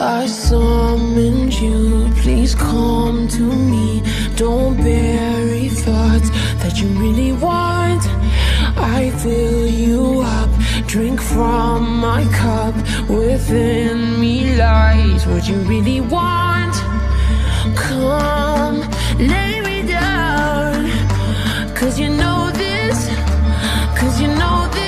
I summoned you, please come to me. Don't bury thoughts that you really want. I fill you up, drink from my cup. Within me lies what you really want. Come, lay me down, 'cause you know this, 'cause you know this.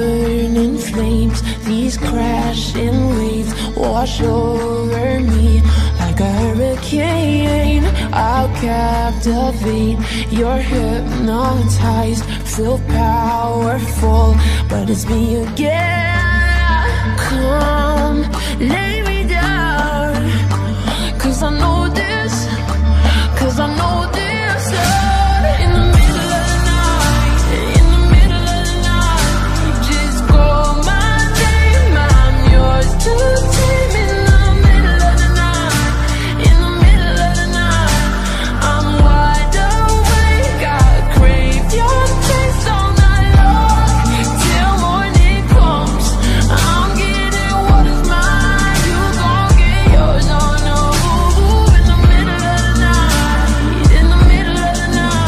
Burning flames, these crashing waves wash over me like a hurricane. I'll captivate, you're hypnotized, feel powerful, but it's me again. Come, lay me down, 'cause I know this, 'cause I know this. In the middle of the night, in the middle of the night, call my name, I'm yours to tame. In the middle of the night, in the middle of the night, I'm wide awake. I crave your taste all night long, till morning comes. I'm getting what is mine, you gon' get yours. Oh no, in the middle of the night, in the middle of the night,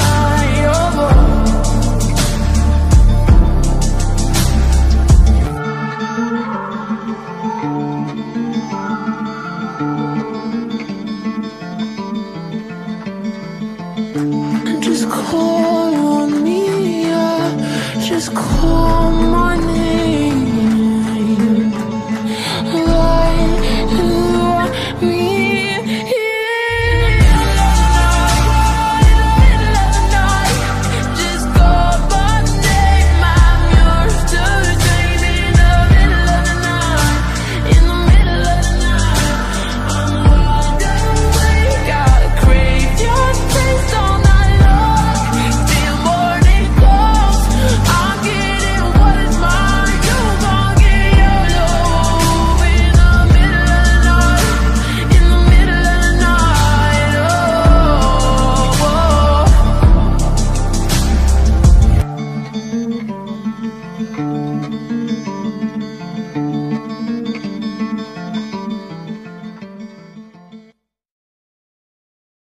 Just call on me, yeah. Just call my name.